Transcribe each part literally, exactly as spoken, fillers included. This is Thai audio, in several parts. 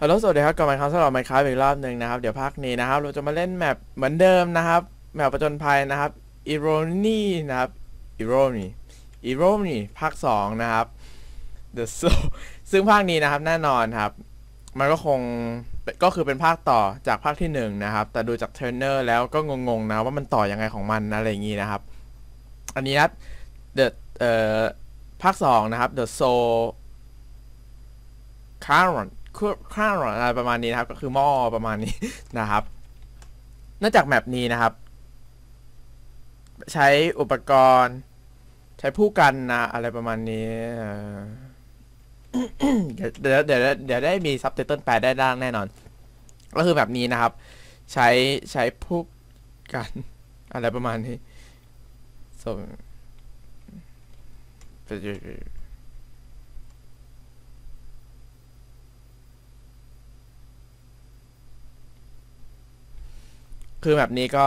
ฮัลโหลสวัสดีครับกลับมาครั้งสำหรับไมค์ค้าอีกรอบหนึ่งนะครับเดี๋ยวภาคนี้นะครับเราจะมาเล่นแมปเหมือนเดิมนะครับแมปประจนภัยนะครับ Eronev นะครับ Eronev Eronev ภาคสองนะครับ The Soul ซึ่งภาคนี้นะครับแน่นอนครับมันก็คงก็คือเป็นภาคต่อจากภาคที่หนึ่งนะครับแต่ดูจากเทรนเนอร์แล้วก็งงๆนะว่ามันต่อยังไงของมันอะไรอย่างงี้นะครับอันนี้ครับ The เอ่อภาคสองนะครับ The Soul Currentข้าวอะไรประมาณนี้นะครับก็คือหม้อประมาณนี้นะครับนอกจากแมปนี้นะครับใช้อุปกรณ์ใช้ผู้กันนะอะไรประมาณนี้ เดี๋ยวเดี๋ยวเดี๋ยวได้มีซับไตเติ้ลแปลได้ด้านแน่นอนก็คือแบบนี้นะครับใช้ใช้ผู้กันอะไรประมาณนี้ส่งคือแบบนี้ก็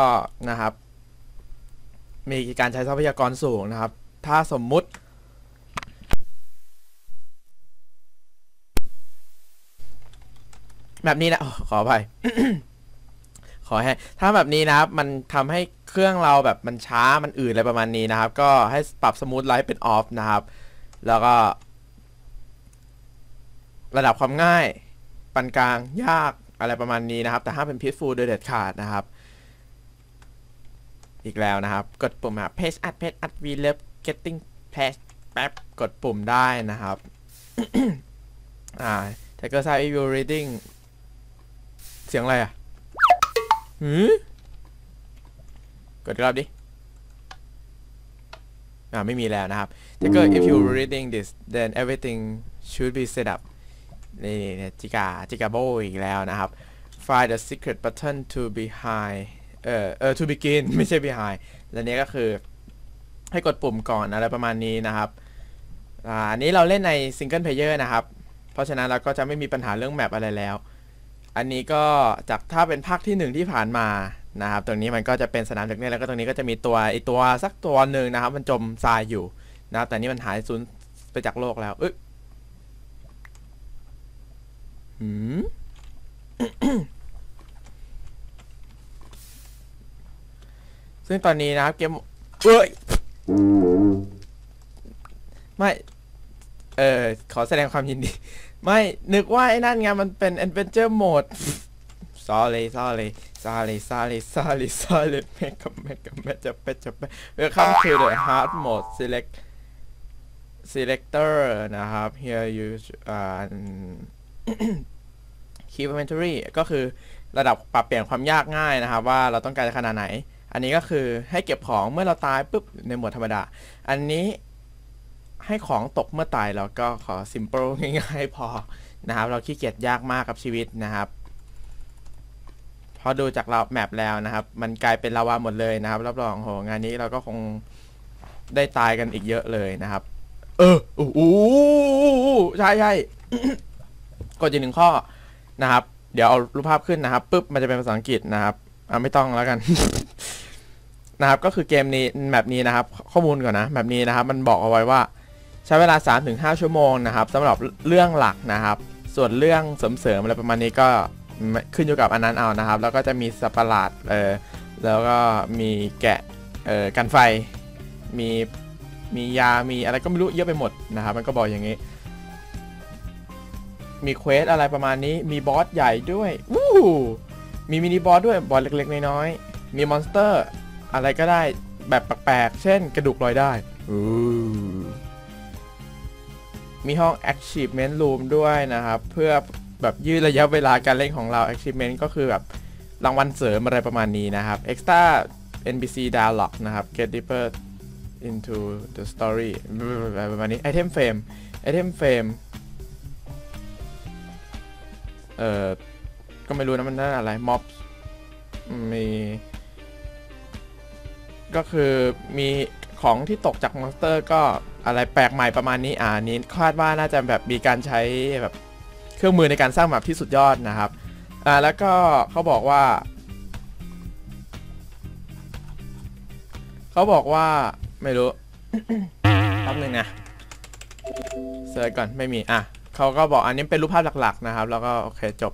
นะครับมีการใช้ทรัพยากรสูงนะครับถ้าสมมุติแบบนี้นะขออภัย ขอให้ถ้าแบบนี้นะครับมันทำให้เครื่องเราแบบมันช้ามันอืดอะไรประมาณนี้นะครับก็ให้ปรับสมูทไลท์เป็นออฟนะครับแล้วก็ระดับความง่ายปานกลางยากอะไรประมาณนี้นะครับแต่ห้ามเป็นพิษฟูโดยเด็ดขาดนะครับอีกแล้วนะครับกดปุ่มครับเพจอัดเพจอัดวีเล็บ getting page แป๊บกดปุ่มได้นะครับ อ่า Tiger Side View Reading เสียงอะไรอ่ะหือกดรอบดิอ่าไม่มีแล้วนะครับ Tiger if you reading this then everything should be set upนี่เนี่ยจิกาจิกาโบอีกแล้วนะครับ find the secret button to behind เอ่อเอ่อ to begin ไม่ใช่ behind และนี้ก็คือให้กดปุ่มก่อนอะไรประมาณนี้นะครับอ่าอันนี้เราเล่นใน single player นะครับเพราะฉะนั้นเราก็จะไม่มีปัญหาเรื่องแมปอะไรแล้วอันนี้ก็จากถ้าเป็นภาคที่หนึ่งที่ผ่านมานะครับตรงนี้มันก็จะเป็นสนามเด็กเล่นแล้วก็ตรงนี้ก็จะมีตัวไอตัวสักตัวหนึ่งนะครับมันจมทรายอยู่นะแต่นี้มันหายสูญไปจากโลกแล้วเอ้ยอืม ซึ่งตอนนี้นะครับเกมเอ้ยไม่เออขอแสดงความยินดีไม่นึกว่าไอ้นั่นไงมันเป็น Adventure Mode sorry sorry sorry sorry sorry sorry แม่กับแม่กับแม่จะไปจะไป Welcome to the Hard Mode select selector นะครับ here you อ่าคีย์อินเวนทอรี่ก็คือระดับปรับเปลี่ยนความยากง่ายนะครับว่าเราต้องการขนาดไหนอันนี้ก็คือให้เก็บของเมื่อเราตายปุ๊บในหมวดธรรมดาอันนี้ให้ของตกเมื่อตายเราก็ขอซิมเปิลง่ายๆพอนะครับเราขี้เกียจยากมากกับชีวิตนะครับพอดูจากเราแมปแล้วนะครับมันกลายเป็นลาวาหมดเลยนะครับรับรองโหงานนี้เราก็คงได้ตายกันอีกเยอะเลยนะครับเออโอ้โหใช่ใช่กดอีกหนึ่งข้อนะครับเดี๋ยวเอารูปภาพขึ้นนะครับปุ๊บมันจะเป็นภาษาอังกฤษนะครับอ่ะไม่ต้องแล้วกัน นะครับก็คือเกมนี้แบบนี้นะครับข้อมูลก่อนนะแบบนี้นะครับมันบอกเอาไว้ว่าใช้เวลา สามถึงห้า ชั่วโมงนะครับสำหรับเรื่องหลักนะครับส่วนเรื่องเสริมๆอะไรประมาณนี้ก็ขึ้นอยู่กับอันนั้นเอานะครับแล้วก็จะมีสัตว์ประหลาดเออแล้วก็มีแกะเออกันไฟมีมียามีอะไรก็ไม่รู้เยอะไปหมดนะครับมันก็บอกอย่างนี้มีเควสอะไรประมาณนี้มีบอสใหญ่ด้วยวู้มีมินิบอสด้วยบอสเล็กๆน้อยๆมีมอนสเตอร์อะไรก็ได้แบบแปลกๆเช่นกระดูกลอยได้มีห้อง achievement room ด้วยนะครับเพื่อแบบยืดระยะเวลาการเล่นของเรา achievement ก็คือแบบรางวัลเสริมอะไรประมาณนี้นะครับ extra เอ็น พี ซี dialogue นะครับ get deeper into the story อะไรประมาณนี้ item frame item frameเออก็ไม่รู้นะมันน่าอะไรม็อบมีก็คือมีของที่ตกจากมอนสเตอร์ก็อะไรแปลกใหม่ประมาณนี้อ่านี้คาดว่าน่าจะแบบมีการใช้แบบเครื่องมือในการสร้างแบบที่สุดยอดนะครับอ่าแล้วก็เขาบอกว่าเขาบอกว่าไม่รู้ แป๊บนึงนะเสิร์ชก่อนไม่มีอ่ะ เขาก็บอกอันนี้เป็นรูปภาพหลักๆนะครับแล้วก็โอเคจบ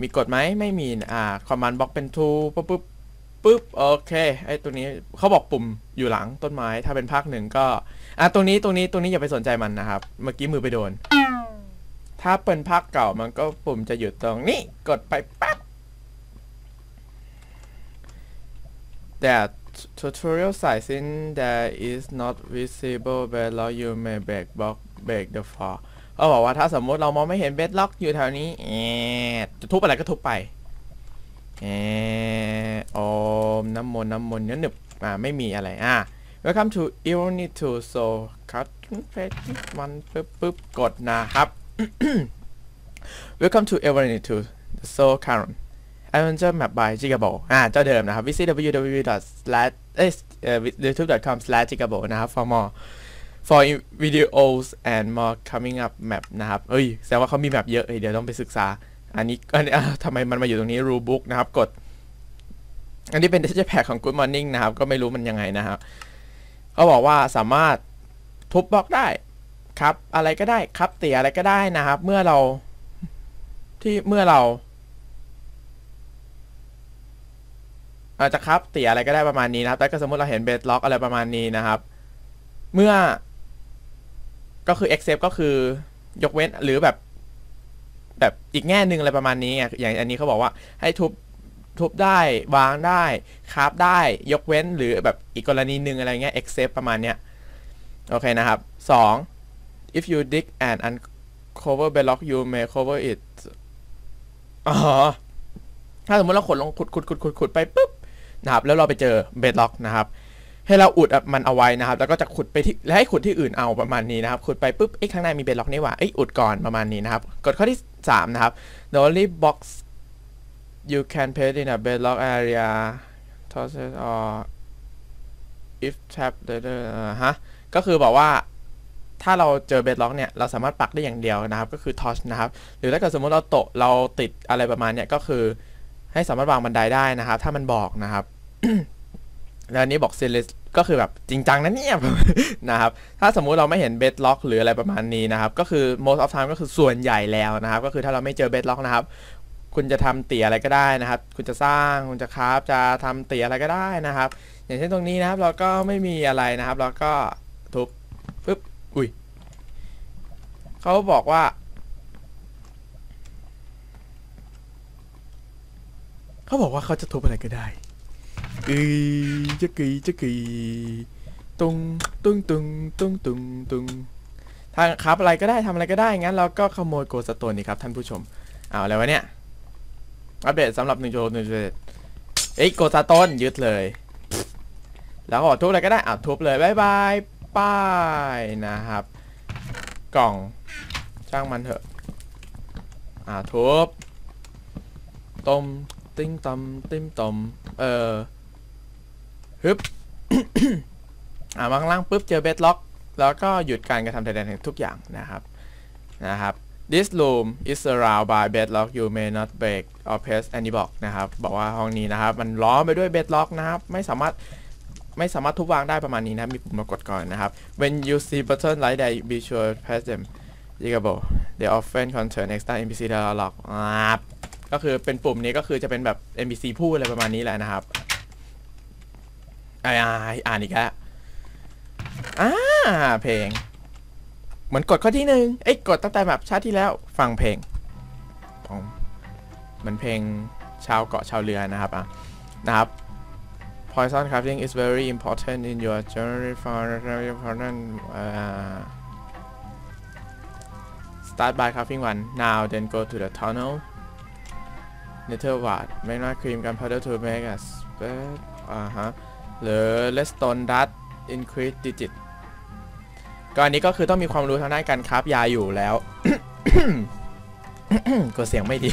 มีกดไหมไม่มีอ่าคอมมานด์บล็อกเป็นทูปุ๊บปุ๊บปุ๊บโอเคไอตัวนี้เขาบอกปุ่มอยู่หลังต้นไม้ถ้าเป็นภาคหนึ่งก็อ่ะตรงนี้ตรงนี้ตรงนี้อย่าไปสนใจมันนะครับเมื่อกี้มือไปโดนถ้าเป็นภาคเก่ามันก็ปุ่มจะอยู่ตรงนี้กดไปปั๊บแต่ tutorial site since there is not visible bedrock you may break block break the floor เขาบอกว่าถ้าสมมติเรามองไม่เห็น bedrock อยู่แถวนี้แอดจะทุบอะไรก็ทุบไปแอดอมน้ำมนต์น้ำมนต์เนื้อหนึบอ่าไม่มีอะไรอ่า welcome to Eronev to so cut face มันปึ๊บปึ๊บกดนะครับ welcome to Eronev to so current Adventure Map by Jigabo อ่าเจ้าเดิมนะครับ visit ดับเบิลยู ดับเบิลยู ดับเบิลยู ดอท ยูทูบ ดอท คอม สแลช jigabo นะครับ for more for videos and more coming up map นะครับเอ้ยแสดงว่าเขามีแมปเยอะเดี๋ยวต้องไปศึกษาอันนี้ทำไมมันมาอยู่ตรงนี้ rule book นะครับกดอันนี้เป็น texture pack ของ Good Morning นะครับก็ไม่รู้มันยังไงนะครับเขาบอกว่าสามารถทุบบล็อกได้ครับอะไรก็ได้ครับเตี่ยอะไรก็ได้นะครับเมื่อเราที่เมื่อเราอาจจะครับเตี่ยอะไรก็ได้ประมาณนี้นะครับแต่ก็สมมติเราเห็นเบดล็อกอะไรประมาณนี้นะครับเมื่อก็คือ accept ก็คือยกเว้นหรือแบบแบบอีกแง่หนึ่งอะไรประมาณนี้อย่างอันนี้เขาบอกว่าให้ทุบทุบได้วางได้ครับได้ยกเว้นหรือแบบอีกกรณีหนึ่งอะไรเงี้ย accept ประมาณเนี้ยโอเคนะครับสอง if you dig and uncover bedrock you may cover it อ๋อถ้าสมมติเราขุดลงขุดขุดขุดขุดขุดไปปุ๊บนะครับแล้วเราไปเจอเบดล็อกนะครับให้เราอุดมันเอาไว้นะครับแล้วก็จะขุดไปที่และให้ขุดที่อื่นเอาประมาณนี้นะครับขุดไปปุ๊บไอ้ข้างในมีเบดล็อกนี่หว่าไอ้อุดก่อนประมาณนี้นะครับกดข้อที่สามนะครับ the only box you can place in a bedrock area toss it or if tap ฮะก็คือบอกว่าถ้าเราเจอเบดล็อกเนี่ยเราสามารถปักได้อย่างเดียวนะครับก็คือ toss นะครับหรือถ้าเกิดสมมติเราโตะเราติดอะไรประมาณเนี้ยก็คือให้สามารถวางบันไดได้นะครับถ้ามันบอกนะครับ แล้วนี้บอก serious ก็คือแบบจริงจังนะเนี่ย นะครับถ้าสมมุติเราไม่เห็น bedrock หรืออะไรประมาณนี้นะครับก็คือ most of time ก็คือส่วนใหญ่แล้วนะครับก็คือถ้าเราไม่เจอ bedrock นะครับคุณจะทำเตี่ยอะไรก็ได้นะครับคุณจะสร้างคุณจะคราฟจะทำเตี่ยอะไรก็ได้นะครับอย่างเช่นตรงนี้นะครับเราก็ไม่มีอะไรนะครับเราก็ทุบปึ๊บอุ้ยเขาบอกว่าเขาบอกว่าเขาจะทุบอะไรก็ได้กีจะกีจะกีตุงตุงตุงตุงตุงตุงทางครับอะไรก็ได้ทำอะไรก็ได้งั้นเราก็ขโมยโกลด์สโตนนี่ครับท่านผู้ชมเอาอะไรวะเนี่ยอัปเดตสำหรับหนึ่งโจหนึ่งโจเอ้ยโกลด์สโตนยึดเลยแล้วก็ทุบอะไรก็ได้อ่ะทุบเลยบายบายป้ายนะครับกล่องช่างมันเถอะอ่ะทุบต้มติ้งตำติ้มตำเออฮึบ อ่าวางล่างปุ๊บเจอเบดล็อกแล้วก็หยุดการกระทำใดๆทุกอย่างนะครับนะครับ this room is surrounded by bedrock you may not break or press any block นะครับบอกว่าห้องนี้นะครับมันล้อมไปด้วยเบดล็อกนะครับไม่สามารถไม่สามารถทุบวางได้ประมาณนี้นะมีปุ่มมากดก่อนนะครับ when you see button like that be sure press them Jigabo they often contain extra เอ็น พี ซี dialogue ครับก็คือเป็นปุ่มนี้ก็คือจะเป็นแบบ เอ็น พี ซี พูดอะไรประมาณนี้แหละนะครับอ่านอ่านอีกแล้วอ่าเพลงเหมือนกดข้อที่หนึ่งเอ้ยกดตั้งแต่แบบชาติที่แล้วฟังเพลงเหมือนเพลงชาวเกาะชาวเรือนะครับอ่ะนะครับ Poison crafting is very important in your journey for important start by crafting one now then go to the tunnel Nether Wart Magma Cream Gunpowder to make a spell อ่าฮะหรือ Redstone Dust Increase Digit ก็อันนี้ก็คือต้องมีความรู้ทางด้านการคราฟยาอยู่แล้ว ก็เสียงไม่ดี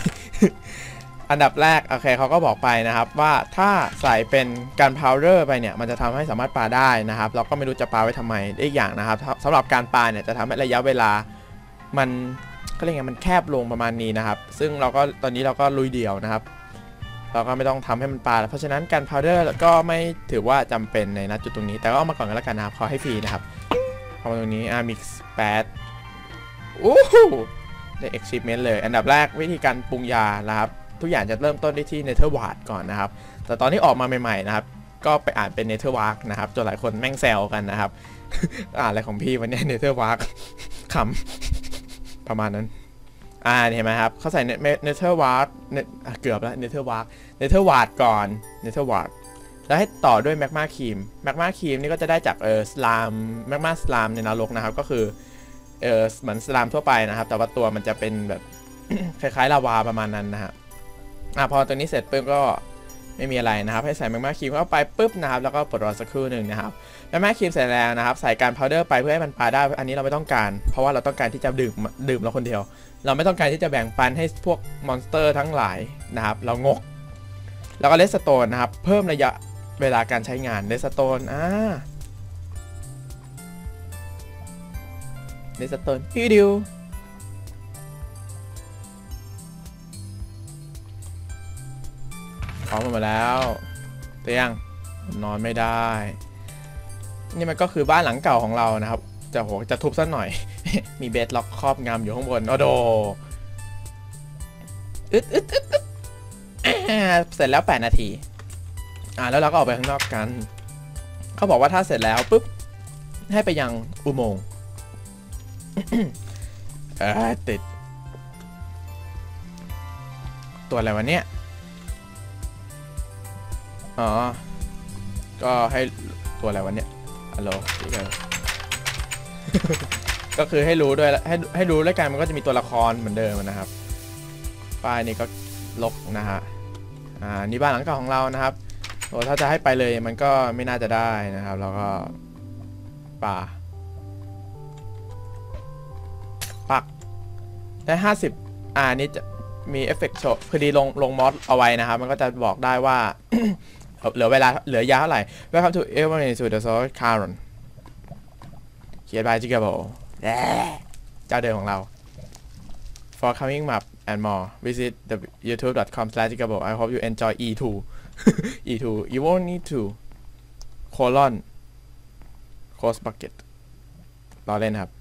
อันดับแรกโอเคเขาก็บอกไปนะครับว่าถ้าใส่เป็น Gunpowder ไปเนี่ยมันจะทำให้สามารถปาได้นะครับเราก็ไม่รู้จะปาไว้ทำไมอีกอย่างนะครับสำหรับการปาเนี่ยจะทำให้ระยะเวลามันก็เลยไงมันแคบลงประมาณนี้นะครับซึ่งเราก็ตอนนี้เราก็ลุยเดี่ยวนะครับเราก็ไม่ต้องทำให้มันปลาเพราะฉะนั้นการพาวเดอร์ก็ไม่ถือว่าจำเป็นในณจุดตรงนี้แต่ก็เอามาก่อนกันแล้วกันนะครับขอให้ฟรีนะครับเอามาตรงนี้อามิกซ์แปด โอ้โหได้ achievement เลยอันดับแรกวิธีการปรุงยานะครับทุกอย่างจะเริ่มต้นได้ที่ Nether Wart ก่อนนะครับแต่ตอนที่ออกมาใหม่ๆนะครับก็ไปอ่านเป็น Nether Wart นะครับจนหลายคนแม่งแซวกันนะครับ อ่านอะไรของพี่วันนี้ Nether Wart ขำประมาณนั้นอ่าเห็นไหมครับเขาใส่ Nether Wart เกือบแล้ว Nether Wart Nether Wart ก่อน Nether Wart แล้วให้ต่อด้วย Magma Cream Magma Cream นี่ก็จะได้จากเออสลาม Magma สลามในนรกนะครับก็คือเออเหมือนสลามทั่วไปนะครับแต่ว่าตัวมันจะเป็นแบบ คล้ายๆลาวาประมาณนั้นนะฮะอ่ะพอตัวนี้เสร็จปุ๊บก็ไม่มีอะไรนะครับให้ใส่แมกมาครีมเข้าไปปุ๊บนะครับแล้วก็ปลดรอสักครู่หนึ่งนะครับแมกมาครีมเสร็จแล้วนะครับใส่การพาวเดอร์ไปเพื่อให้มันปาได้อันนี้เราไม่ต้องการเพราะว่าเราต้องการที่จะดื่มดื่มเราคนเดียวเราไม่ต้องการที่จะแบ่งปันให้พวกมอนสเตอร์ทั้งหลายนะครับเรางกแล้วก็เลสโตนนะครับเพิ่มระยะเวลาการใช้งานเลสโตนอ่าเลสโตนพี่ดิวพร้อมมาแล้วเตียงนอนไม่ได้นี่มันก็คือบ้านหลังเก่าของเรานะครับจะโหจะทุบซะหน่อย มีเบดล็อกครอบงำอยู่ข้างบนโอ้โดอึดอึดอึดเสร็จแล้วแปดนาทีอ่าแล้วเราก็ออกไปข้างนอกกันเขาบอกว่าถ้าเสร็จแล้วปุ๊บให้ไปยังอุโมงค์ เออติดตัวอะไรวะเนี่ยอ๋อก็ให้ตัวอะไรวะเนี่ยฮัลโหลก็คือให้รู้ด้วยให้ให้รู้ด้วยกันมันก็จะมีตัวละครเหมือนเดิมนะครับป้ายนี่ก็ลบนะฮะอ่านี่บ้านหลังเก่าของเรานะครับโอ้ถ้าจะให้ไปเลยมันก็ไม่น่าจะได้นะครับแล้วก็ป่าปักได้ห้าสิบอ่านี่จะมีเอฟเฟกต์โชว์พอดีลงลงมอสเอาไว้นะครับมันก็จะบอกได้ว่า เหลือเวลาเหลือยาเท่าไหร่ Welcome to Eronev to the Source Current เขียน by Jigaboo เจ้าเดิมของเรา For coming map and more visit the youtube dot com slash jigaboo I hope you enjoy อี ทู อี ทู you won't need to colon close bucket รอเล่นครับ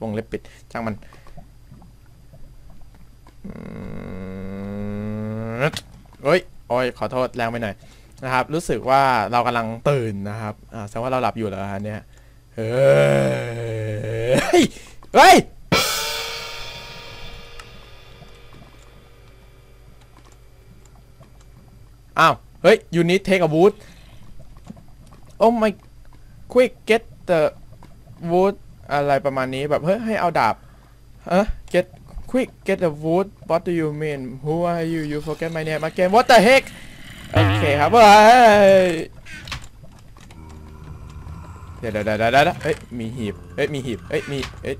วงเล็บปิดช่างมันเฮ้ยโอ้ยขอโทษแรงไปหน่อยนะครับรู้สึกว่าเรากำลังตื่นนะครับอ่าแสดงว่าเราหลับอยู่เหรอฮะเนี่ยเฮ้ยเฮ้ยอ้าวเฮ้ยยูนิตเทคอะวูดโอ้ไม่ควิกเก็ตเดอะวูดอะไรประมาณนี้แบบเฮ้ยให้เอาดาบเฮ้ยเก็ตควิกเก็ตเดอะวูด what do you mean who are you you forget my name again what the heckโอเคครับเฮ้ยเดี๋ยวเดี๋ยวเดี๋ยวเดี๋ยวเฮ้ยมีหีบเฮ้ยมีหีบเฮ้ยมีเฮ้ย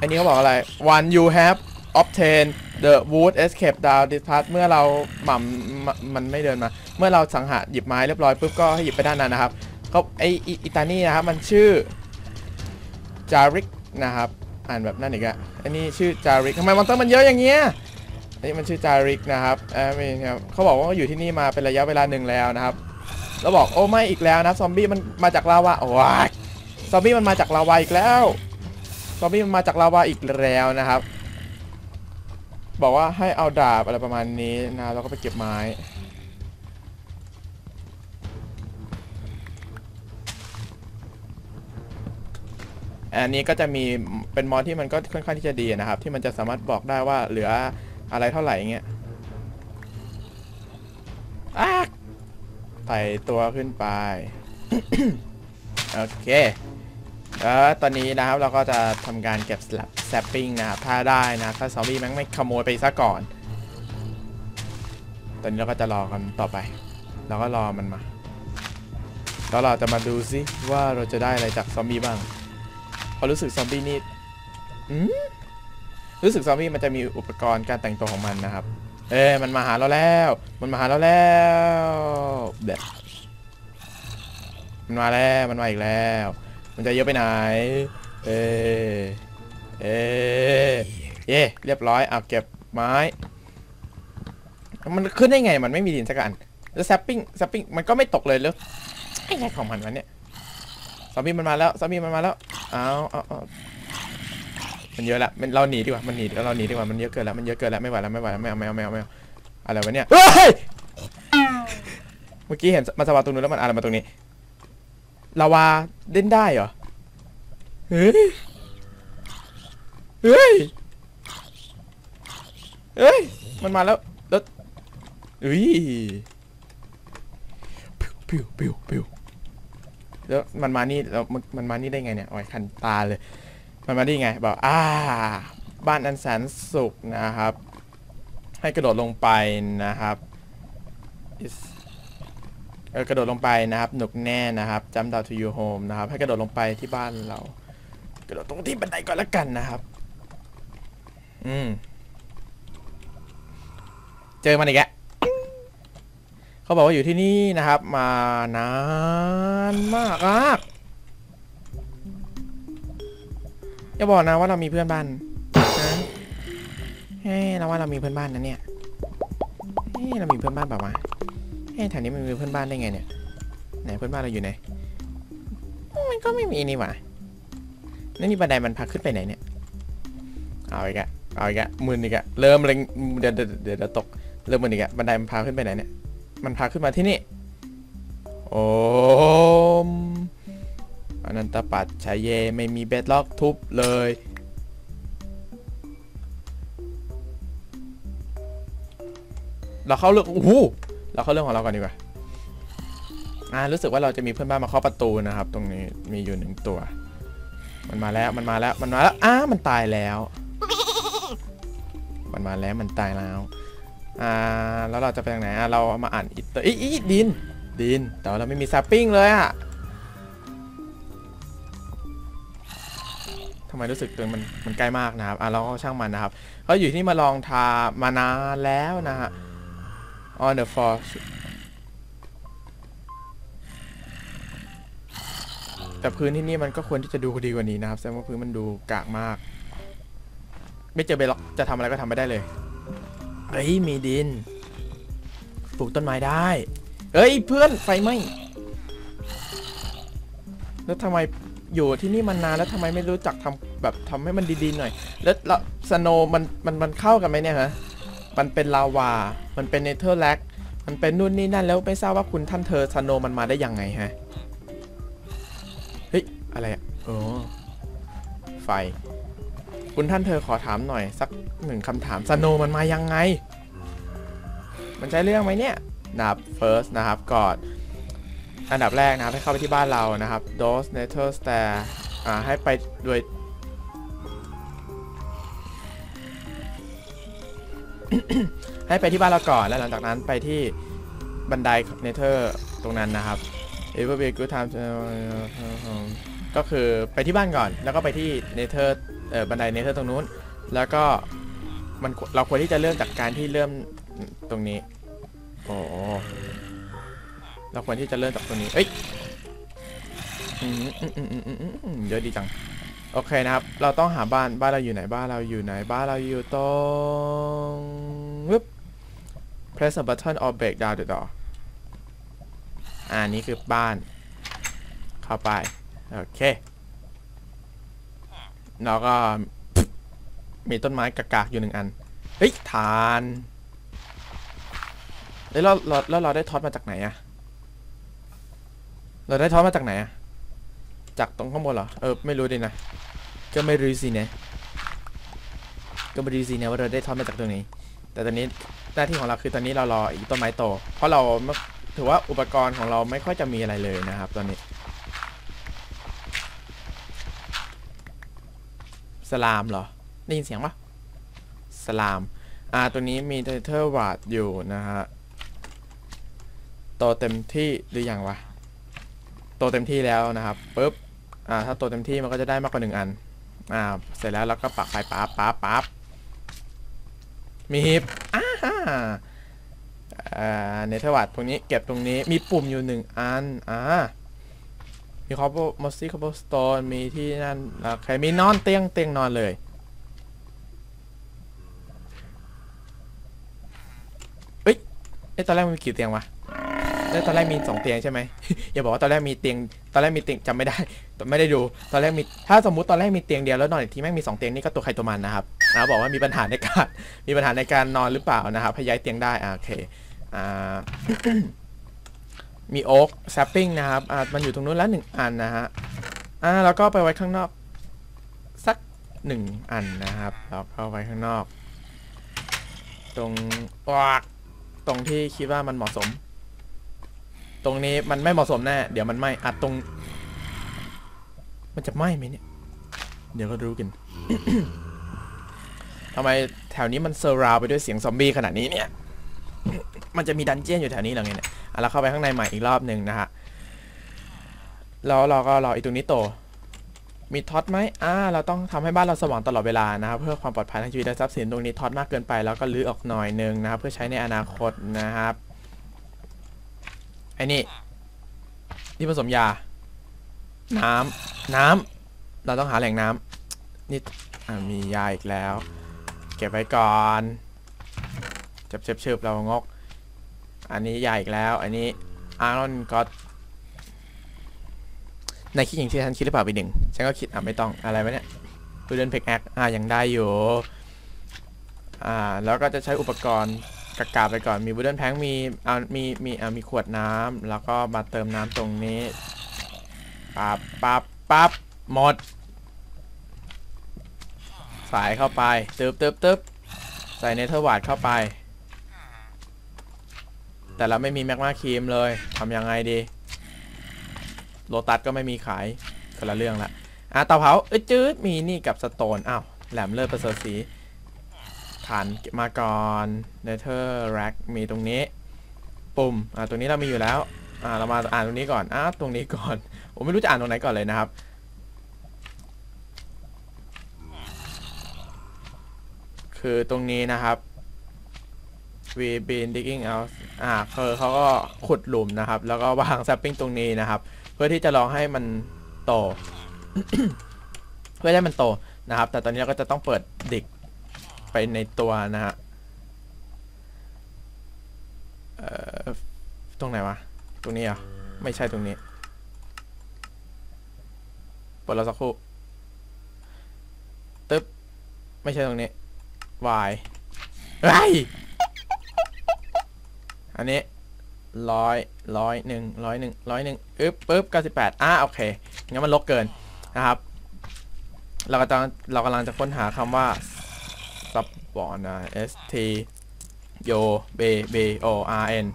อันนี้เขาบอกอะไร When you have obtained the wood escape down this path เมื่อเราหม่ำมันไม่เดินมาเมื่อเราสังหารหยิบไม้เรียบร้อยปุ๊บก็ให้หยิบไปด้านนั้นนะครับก็ไออิตานี่นะครับมันชื่อจาริกนะครับอ่านแบบนั่นอีกอะอันนี้ชื่อจาริกทำไมมันต้องมันเยอะอย่างเงี้ยนี่มันชื่อจาริกนะครับเออไม่ครับเขาบอกว่าอยู่ที่นี่มาเป็นระยะเวลาหนึ่งแล้วนะครับแล้วบอกโอ้ไม่อีกแล้วนะซอมบี้มันมาจากลาวาโอ้ยซอมบี้มันมาจากลาวาอีกแล้วซอมบี้มันมาจากลาวาอีกแล้วนะครับบอกว่าให้เอาดาบอะไรประมาณนี้นะแล้วก็ไปเก็บไม้อันนี้ก็จะมีเป็นมอนที่มันก็ค่อนข้างที่จะดีนะครับที่มันจะสามารถบอกได้ว่าเหลืออะไรเท่าไหร่เงี้ยไต่ตัวขึ้นไป โอเคแล้วตอนนี้นะครับเราก็จะทำการเก็บสลับแซปปิ้งนะครับถ้าได้นะถ้าซอมบี้มันไม่ขโมยไปซะก่อนตอนนี้เราก็จะรอกันต่อไปเราก็รอมันมาแล้วเราจะมาดูซิว่าเราจะได้อะไรจากซอมบี้บ้างพอรู้สึกซอมบี้นี่รู้สึกซอมบี้มันจะมีอุปกรณ์การแต่งตัวของมันนะครับเอ้มันมาหาเราแล้วมันมาหาเราแล้วเด็ดมันมาแล้วมันมาอีกแล้วมันจะเยอะไปไหนเอ้เอ้เย่เรียบร้อยเอาเก็บไม้มันขึ้นได้ไงมันไม่มีดินสักอันแล้วแซปปิ้งแซปปิ้งมันก็ไม่ตกเลยหรือไอ้ของมันวะเนี่ยซอมบี้มันมาแล้วซอมบี้มันมาแล้วเอาเอา มันเยอะละมันเราหนีดีกว่ามันหนีเราหนีดีกว่ามันเยอะเกินแล้วมันเยอะเกินแล้วไม่ไหวแล้วไม่ไหวแล้วไม่เอาไม่เอาไม่เอาไม่เอาอะไรวะเนี่ยเฮ้ยเมื่อกี้เห็นมันสว่างตรงนู้นแล้วมันอะไรมาตรงนี้ลาวาเล่นได้เหรอเฮ้ยเฮ้ยเฮ้ยมันมาแล้วแล้วเฮ้ยปิ้วปิ้วปิ้วแล้วมันมานี่แล้วมันมานี่ได้ไงเนี่ยโอ้ยคันตาเลยมันมาได้ไงบอกอ่าบ้านอันแสนสุขนะครับให้กระโดดลงไปนะครับกระโดดลงไปนะครับหนุกแน่นะครับจำดาวทูยูโฮมนะครับให้กระโดดลงไปที่บ้านเรากระโดดตรงที่บันไดก่อนละกันนะครับอืมเจอมันอีกแล้วเขาบอกว่าอยู่ที่นี่นะครับมานานมากครับอย่าบอกนะว่าเรามีเพื่อนบ้านนะเฮ้ยเราว่าเรามีเพื่อนบ้านนะเนี่ยเฮ้ยเรามีเพื่อนบ้านแบบว่าเฮ้ยแถวนี้มันมีเพื่อนบ้านได้ไงเนี่ยไหนเพื่อนบ้านเราอยู่ไหนมันก็ไม่มีนี่หว่าแล้วนี่บันไดมันพาขึ้นไปไหนเนี่ยเอาอีกอะเอาอีกอะมืออีกอะเริ่มเล็งเดี๋ยวเดี๋ยวเดี๋ยวตกเริ่มมืออีกอะบันไดมันพาขึ้นไปไหนเนี่ยมันพาขึ้นมาที่นี่โอ้มอนันตปัจฉายเยไม่มีเบดล็อกทุบเลยเราเข้าเรื่องโอ้โหเราเข้าเรื่องของเราก่อนดีกว่าอ่ารู้สึกว่าเราจะมีเพื่อนบ้านมาเคาะประตูนะครับตรงนี้มีอยู่หนึ่งตัวมันมาแล้วมันมาแล้วมันมาแล้วอ้ามันตายแล้วมันมาแล้วมันตายแล้วอ่าแล้วเราจะไปทางไหนอ่ะเรามาอ่านอิตเตอร์อีดินดินแต่เราไม่มีซาปิ้งเลยอ่ะทำไมรู้สึกตัวมันมันใกล้มากนะครับอ่ะเราก็ช่างมันนะครับเขาอยู่ที่นี่มาลองทามานานแล้วนะฮะ on the floor แต่พื้นที่นี่มันก็ควรที่จะดูดีกว่านี้นะครับแสดงว่าพื้นมันดูกากมากไม่เจอเบล็อกจะทำอะไรก็ทำไม่ได้เลยเอ้ยมีดินปลูกต้นไม้ได้เอ้ยเพื่อนไฟไหมแล้วทำไมอยู่ที่นี่มันนานแล้วทำไมไม่รู้จักทำแบบทำให้มันดีๆหน่อยแล้วแล้วสโนว์มันมันมันเข้ากันไหมเนี่ยฮะมันเป็นลาวามันเป็นเนเธอร์แลกมันเป็นนู่นนี่นั่นแล้วไม่ทราบว่าคุณท่านเธอสโนว์มันมาได้ยังไงฮะเฮ้ยอะไรอ่ะโอ้ไฟคุณท่านเธอขอถามหน่อยสักหนึ่งคำถามสโนว์มันมายังไงมันใช้เรื่องไหมเนี่ยนะครับ first นะครับก่อนอันดับแรกนะครับให้เข้าไปที่บ้านเรานะครับ Those Nether Stair อ่าให้ไปโดย ให้ไปที่บ้านเราก่อนแล้วหลังจากนั้นไปที่บันได Nether ตรงนั้นนะครับ It will be a good time ก็คือไปที่บ้านก่อนแล้วก็ไปที่ Nether เอ่อบันได Nether ตรงนู้นแล้วก็มันเราควรที่จะเริ่มจากการที่เริ่มตรงนี้โอ้เราควรที่จะเริ่มจากตัวนี้เอ้ยเยอะดีจังโอเคนะครับเราต้องหาบ้านบ้านเราอยู่ไหนบ้านเราอยู่ไหนบ้านเราอยู่ตรงปึ๊บ press a button or break down the door อ่านี่คือบ้านเข้าไปโอเคแล้วก็มีต้นไม้กากๆอยู่หนึ่งอันเฮ้ยฐานแล้วเราแล้วเราได้ท็อตมาจากไหนอะเราได้ทอดมาจากไหนอะจากตรงข้างบนเหรอเออไม่รู้ดินะก็ไม่รู้สินะก็ไม่รู้สินะว่าเราได้ทอดมาจากตรงนี้แต่ตอนนี้หน้าที่ของเราคือตอนนี้เรารออีกต้นไม้โตเพราะเราถือว่าอุปกรณ์ของเราไม่ค่อยจะมีอะไรเลยนะครับตอนนี้สลามเหรอได้ยินเสียงปะสลามอ่าตัวนี้มีเทอร์วาดอยู่นะฮะโตเต็มที่หรือยังวะโตเต็มที่แล้วนะครับปึ๊บอ่าถ้าโตเต็มที่มันก็จะได้มากกว่าหนึ่งอันอ่าเสร็จแล้วเราก็ปักไปปั๊บปั๊บปั๊บมีฮิปอ่าฮ่าอ่าเนเธอร์วัตตรงนี้เก็บตรงนี้มีปุ่มอยู่หนึ่งอันอ่ามีคอปเปอร์มอสซี่คอปเปอร์สโตนมีที่นั่นโอเคมีนอนเตียงเตียงนอนเลยเอ้ยไอตอนแรกมันมีกี่เตียงวะ แล้วตอนแรกมีสองเตียงใช่ไหม อย่าบอกว่าตอนแรกมีเตียงตอนแรกมีเตียงจำไม่ได้ไม่ได้ดูตอนแรกมีถ้าสมมุติตอนแรกมีเตียงเดียวแล้วนอนอีกทีแม่งมีสองเตียงนี่ก็ตัวใครตัวมันนะครับนะบอกว่ามีปัญหาในการมีปัญหาในการนอนหรือเปล่านะครับพยายามเตียงได้โอเคอ่า มีโอ๊กแซปปิ้งนะครับอ่ามันอยู่ตรงนู้นแล้วหนึ่งอันนะฮะอ่าแล้วก็ไปไว้ข้างนอกสักหนึ่งอันนะครับแล้วก็ไว้ข้างนอกตรงตรงที่คิดว่ามันเหมาะสมตรงนี้มันไม่เหมาะสมแน่เดี๋ยวมันไหม้อัดตรงมันจะไหม้ไหมเนี่ยเดี๋ยวก็รู้กัน ทำไมแถวนี้มันเซอร์ราวไปด้วยเสียงซอมบี้ขนาดนี้เนี่ย มันจะมีดันเจี้ยนอยู่แถวนี้หรือไงเนี่ยอ่ะเราเข้าไปข้างในใหม่อีกรอบหนึ่งนะฮะแล้วเราก็รออีตรงนี้โตมีท็อตไหมอ่าเราต้องทำให้บ้านเราสว่างตลอดเวลานะครับเพื่อความปลอดภัยทางชีวิตและทรัพย์สินตรงนี้ท็อตมากเกินไปแล้วก็ลื้อออกหน่อยนึงนะครับเพื่อใช้ในอนาคตนะครับไอ้นี่นี่ผสมยาน้ำน้ำเราต้องหาแหล่งน้ำนี่อ่ามียาอีกแล้วเก็บไว้ก่อนเจ็บเจ็บเชือบเรางกอันนี้ยาอีกแล้วอันนี้อาร์นก็นายคิดอย่างที่ฉันคิดหรือเปล่าไปหนึ่งฉันก็คิดอ่ะไม่ต้องอะไรวะเนี่ยดูเดินเพกแอคอ่ะยังได้อยู่อ่าแล้วก็จะใช้อุปกรณ์กระกาบไปก่อนมีบูเดิลแพงมีอ่ามีมีอ่ามีขวดน้ำแล้วก็มาเติมน้ำตรงนี้ปั๊บปั๊บปั๊บหมดสายเข้าไปตึ๊บตึ๊บตึ๊บใส่เนเธอร์วาร์ดเข้าไปแต่เราไม่มีแมกมาครีมเลยทำยังไงดีโลตัสก็ไม่มีขายคนละเรื่องละอ่ะเตาเผาเอ้ยจืดมีนี่กับสโตนอ้าวแหลมเลิศประเสริฐศรีฐานมาก่อนเนเธอร์แร็กมีตรงนี้ปุ่มอ่ะตรงนี้เรามีอยู่แล้วอ่ะเรามาอ่านตรงนี้ก่อนอ่ะตรงนี้ก่อนผมไม่รู้จะอ่านตรงไหนก่อนเลยนะครับคือตรงนี้นะครับ we been digging out อ่ะคือเขาก็ขุดหลุมนะครับแล้วก็วางแซปปิ้งตรงนี้นะครับเพื่อที่จะลองให้มันโต เพื่อให้มันโตนะครับแต่ตอนนี้เราก็จะต้องเปิดดิกไปในตัวนะฮะตรงไหนวะตรงนี้อ่ะไม่ใช่ตรงนี้เปิดเราสักครู่ตึ๊บไม่ใช่ตรงนี้วายไรอันนี้ร้อยร้อยหนึ่งร้อยหนึ่งร้อยหนึ่งอึ๊บปึ๊บเก้าสิบแปดอ่ะโอเคงั้นมันลบเกินนะครับเรากำลังเรากำลังจะค้นหาคำว่า spawn นะ s t o b b o r n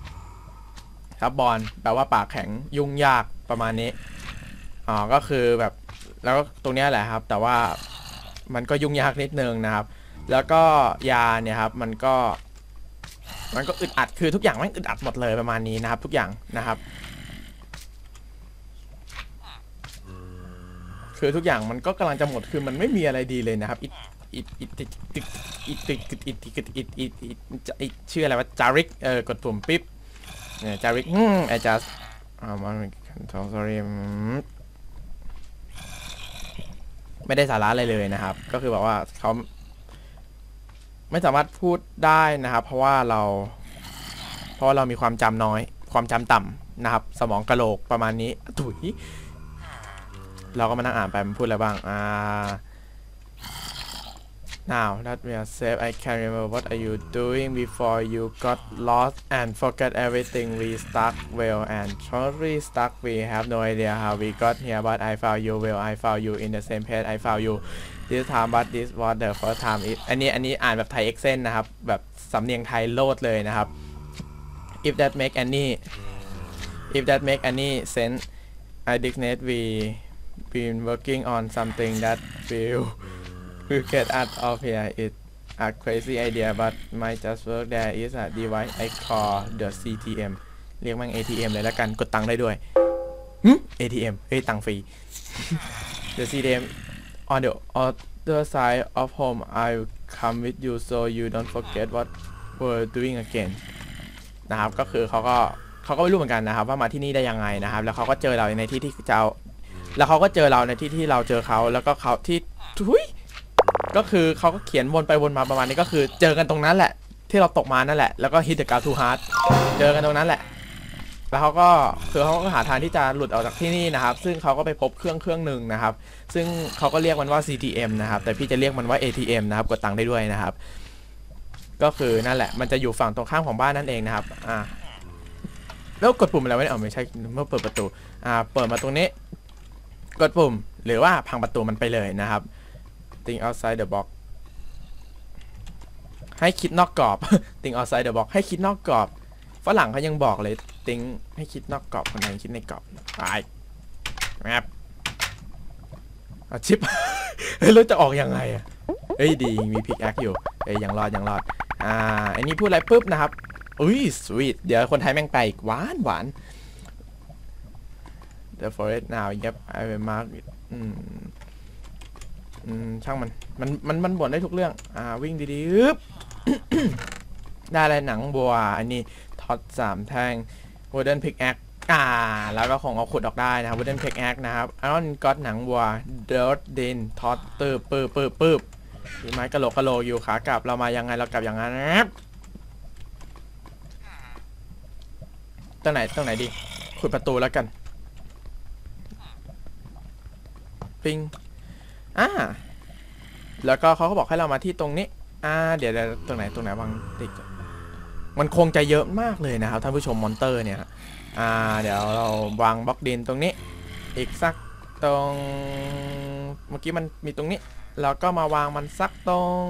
ครับบอลแปลว่าปากแข็งยุ่งยากประมาณนี้อ๋อก็คือแบบแล้วก็ตรงนี้แหละครับแต่ว่ามันก็ยุ่งยากนิดนึงนะครับแล้วก็ยาเนี่ยครับมันก็มันก็อึดอัดคือทุกอย่างมันอึดอัดหมดเลยประมาณนี้นะครับทุกอย่างนะครับคือทุกอย่างมันก็กำลังจะหมดคือมันไม่มีอะไรดีเลยนะครับอิดอิดอิดอิดอิดอิดอิดอิดอิดชื่ออะไรวะจาริกเอ่อกดปุ่มปิ๊บเนี่ยจาริกอืมไอจัสอ่ามันขอโทษไม่ได้สาระอะไรเลยนะครับก็คือแบบว่าเขาไม่สามารถพูดได้นะครับเพราะว่าเราเพราะเรามีความจำน้อยความจำต่ำนะครับสมองกะโหลกประมาณนี้ถุยเราก็มานั่งอ่านไปมันพูดอะไรบ้างอ่า now that we are safe I can't remember what are you doing before you got lost and forget everything we stuck well and totally stuck we have no idea how we got here but I found you well I found you in the same place I found you this time but this was the first time อันนี้อันนี้อ่านแบบไทยเอ็กเซนนะครับแบบสำเนียงไทยโลดเลยนะครับ if that make any if that make any sense I designate we been working on something that will will get out of here it's a crazy idea but my just work there is a device I call the ซี ที เอ็ม เรียกมัน เอ ที เอ็ม เลยแล้วกันกดตังค์ได้ด้วย เอ ที เอ็ม เฮ้ยตังค์ฟรี the ซี ที เอ็มOn the other side of home, I'll come with you so you don't forget what we're doing again. นะครับก็คือเขาก็เขาก็ไม่รู้เหมือนกันนะครับว่ามาที่นี่ได้ยังไงนะครับแล้วเขาก็เจอเราในที่ที่เจ้าแล้วเขาก็เจอเราในที่ที่เราเจอเขาแล้วก็เขาที่ทุยก็คือเขาก็เขียนวนไปวนมาประมาณนี้ก็คือเจอกันตรงนั้นแหละที่เราตกมานั่นแหละแล้วก็hit the ground too hardเจอกันตรงนั้นแหละ แล้วเขาก็คือเขาก็หาทางที่จะหลุดออกจากที่นี่นะครับซึ่งเขาก็ไปพบเครื่องเครื่องหนึ่งนะครับซึ่งเขาก็เรียกมันว่า ซี ที เอ็ม นะครับแต่พี่จะเรียกมันว่า เอ ที เอ็ม นะครับกดตังค์ได้ด้วยนะครับก็คือนั่นแหละมันจะอยู่ฝั่งตรงข้ามของบ้านนั่นเองนะครับอ่าแล้วกดปุ่มอะไรไว้เนี่ยไม่ใช่เมื่อเปิดประตูอ่าเปิดมาตรงนี้กดปุ่มหรือว่าพังประตูมันไปเลยนะครับ think outside the box ให้คิดนอกกรอบ think outside the box ให้คิดนอกกรอบฝรั่งเขายังบอกเลยติ้งให้คิดนอกกรอบคนไทยคิดในกรอบไปนะครับเอาชิปเฮ้ยเราจะออกยังไงอ่ะเฮ้ยดีมีพิกแอคอยู่เฮ้ยยังรอดยังรอดอ่าอันนี้พูดอะไรปุ๊บนะครับอุ้ยสวีทเดี๋ยวคนไทยแม่งไปอีกหวานหวาน the forest now yep I will mark อืมอืมช่างมันมันมันมันบ่นได้ทุกเรื่องอ่าวิ่งดีๆปึ๊บ ได้อะไรหนังบัวอันนี้ท็อตสามแท่ง wooden pickaxe อ่าแล้วก็ของเอาขุดออกได้นะครับ wooden pickaxe นะครับ iron god หนังวัว dirt ดินท็อตตืบปืบปืบปืบไม้กะโหลกกะโหลกอยู่ขากลับเรามายังไงเรากลับอย่างนั้นนะครับตรงไหนตรงไหนดีขุดประตูแล้วกันปิงอ่าแล้วก็เขาก็บอกให้เรามาที่ตรงนี้อ่าเดี๋ยวตรงไหนตรงไหนวางติ๊กมันคงจะเยอะมากเลยนะครับท่านผู้ชมมอนเตอร์เนี่ยอ่าเดี๋ยวเราวางบล็อกดินตรงนี้อีกสักตรงเมื่อกี้มันมีตรงนี้เราก็มาวางมันสักตรง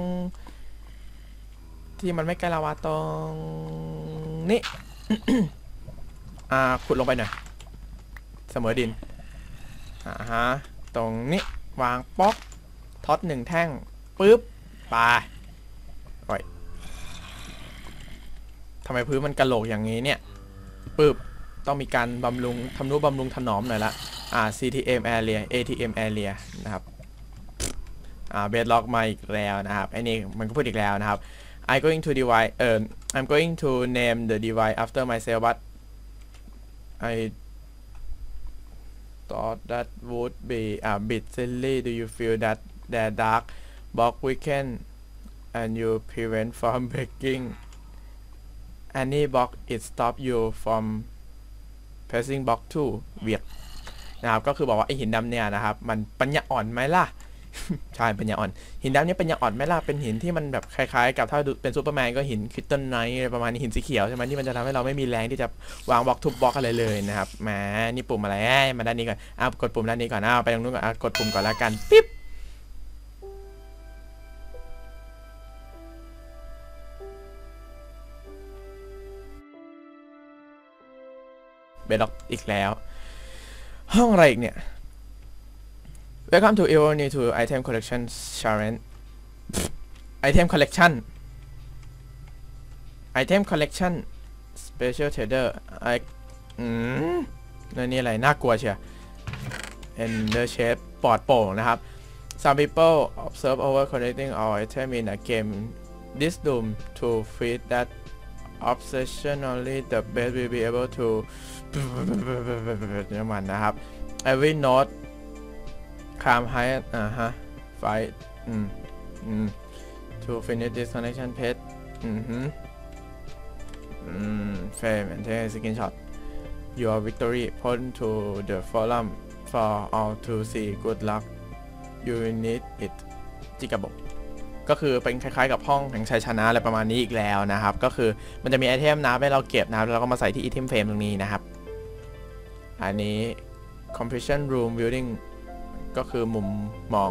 ที่มันไม่ไกลลาวาตรงนี้ อ่าขุดลงไปหน่อยเสมอดินอ่าฮะตรงนี้วางป๊อกท็อตหนึ่งแท่งปึ๊บไปทำไมพื้นมันกะโหลกอย่างนี้เนี่ยปึ๊บต้องมีการบำรุงทำนุบำรุงถนอมหน่อยละอ่า ซี ที เอ็ม area เอ ที เอ็ม area นะครับอ่า Bedrock มาอีกแล้วนะครับไอ้นี่มันก็พูดอีกแล้วนะครับ I going to divide เอ่อ I'm going to name the device after myself but I thought that would be a bit silly do you feel that the dark box weaken and you prevent from breaking any block it stop you from pressing block to เวียดนะครับก็คือบอกว่าไอหินดำเนี่ยนะครับมันปัญญาอ่อนไหมล่ะ ใช่ปัญญาอ่อนหินดำเนี่ยปัญญาอ่อนไหมล่ะเป็นหินที่มันแบบคล้ายๆกับถ้าเป็นซูเปอร์แมนก็หินคริสตัลไนท์ประมาณหินสีเขียวใช่ไหมที่มันจะทำให้เราไม่มีแรงที่จะวางบล็อกทุบบล็อกอะไรเลยนะครับแหมนี่ปุ่มอะไรมาด้านนี้ก่อนอ้าวกดปุ่มด้านนี้ก่อนอ้าวไปตรงนู้นก่อนกดปุ่มก่อนแล้วกันปิ๊บBedrock อีกแล้วห้องอะไรอีกเนี่ย Welcome to Eronev to Item Collection Challenge Item Collection Item Collection Special Trader ไออืมนี่อะไรน่ากลัวเชียว Ender Chef ปลอดโปร่งนะครับ Some people observe over collecting all item in a game this doom to feed that obsession only the best will be able toน้ำมันนะครับ every note climb high อ่าฮะ fight อืมอืม to finish this connection page อืมอืม frame and take screenshot your victory post to the forum for all to see good luck you need it จิกาโบก็คือเป็นคล้ายๆกับห้องแห่งชัยชนะอะไรประมาณนี้อีกแล้วนะครับก็คือมันจะมีไอเทมนะให้เราเก็บนะครับแล้วก็มาใส่ที่ไอเทมเฟรมตรงนี้นะครับอันนี้ completion room building ก็คือมุมมอง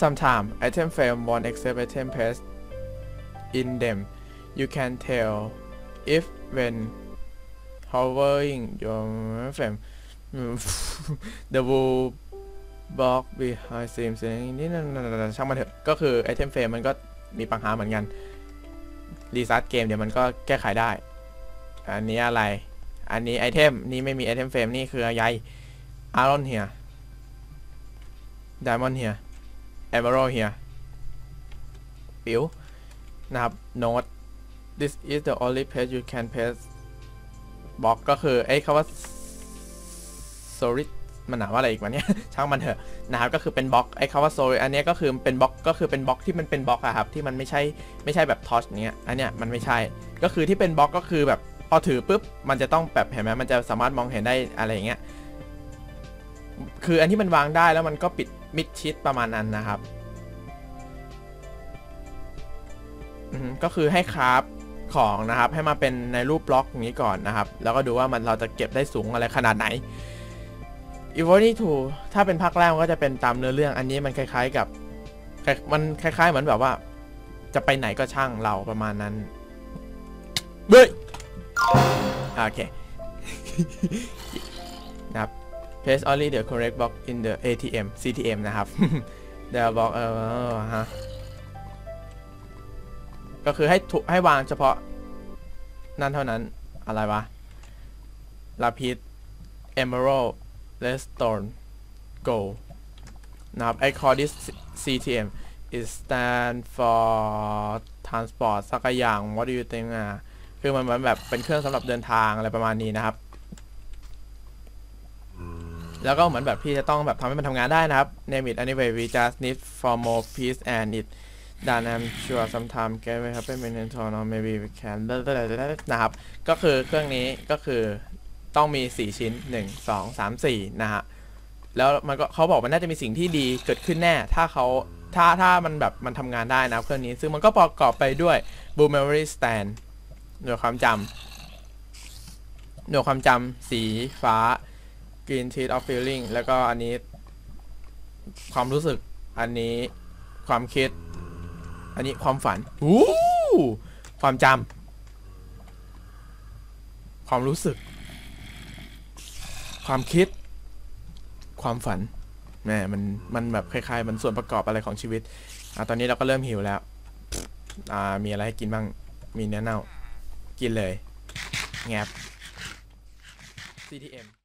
sometimes item frame won't accept item placed in them you can tell if when hovering your frame the wallบล็อก behind seems นี่นั่นช่างมันเถอะก็คือ item frame มันก็มีปัญหาเหมือนกันรีสตาร์ทเกมเดี๋ยวมันก็แก้ไขได้อันนี้อะไรอันนี้ไอเทมนี่ไม่มี item frame นี่คืออะไร iron here diamond here emerald here ปิ๋วนะครับ note this is the only place you can place บล็อกก็คือไอ้คำว่า sorryมันหนาว่าอะไรอีกวะเนี่ยช่างมันเถอะนะครับก็คือเป็นบล็อกไอ้คำว่าโซอันนี้ก็คือเป็นบล็อกก็คือเป็นบล็อกที่มันเป็นบล็อกอะครับที่มันไม่ใช่ไม่ใช่แบบทอชเนี้ยอันเนี้ยมันไม่ใช่ก็คือที่เป็นบล็อกก็คือแบบ พอถือปุ๊บมันจะต้องแบบเห็นไหมมันจะสามารถมองเห็นได้อะไรอย่างเงี้ยคืออันที่มันวางได้แล้วมันก็ปิดมิดชิดประมาณนั้นนะครับก็คือให้คราฟของนะครับให้มาเป็นในรูปบล็อกอย่างนี้ก่อนนะครับแล้วก็ดูว่ามันเราจะเก็บได้สูงอะไรขนาดไหนอีโวนี่ทูถ้าเป็นภาคแรกก็จะเป็นตามเนื้อเรื่องอันนี้มันคล้ายๆกับมันคล้ายๆเหมือนแบบว่าจะไปไหนก็ช่างเราประมาณนั้นเบ้ยโอเคนะครับ place only the correct box in the เอ ที เอ็ม ซี ที เอ็ม นะครับ the box เออฮะก็คือให้ถูกให้วางเฉพาะนั่นเท่านั้นอะไรวะลาพิด emerald redstone gold นะครับ I call this ซี ที เอ็ม is stand for transport สักอย่าง what do you think อ่ะคือมันเหมือนแบบเป็นเครื่องสำหรับเดินทางอะไรประมาณนี้นะครับแล้วก็เหมือนแบบพี่จะต้องแบบทำให้มันทำงานได้นะครับ name it anyway we just need for more piece and it done I'm sure sometime get we have been in turn or maybe we can นะครับก็คือเครื่องนี้ก็คือต้องมีสี่ชิ้นหนึ่ง สอง สาม สี่นะฮะแล้วมันก็เขาบอกมันน่าจะมีสิ่งที่ดีเกิดขึ้นแน่ถ้าเขาถ้าถ้ามันแบบมันทำงานได้นะครับเครื่องนี้ซึ่งมันก็ประกอบไปด้วย blue memory standหน่วยความจำหน่วยความจำสีฟ้า Green Teeth of Feeling แล้วก็อันนี้ความรู้สึกอันนี้ความคิดอันนี้ความฝันอู้ความจำความรู้สึกความคิดความฝันแหมมันมันแบบคล้ายๆมันส่วนประกอบอะไรของชีวิตอ่ะตอนนี้เราก็เริ่มหิวแล้วอ่ามีอะไรให้กินบ้างมีเนื้อเน่ากินเลยแงบ ซี ที เอ็ม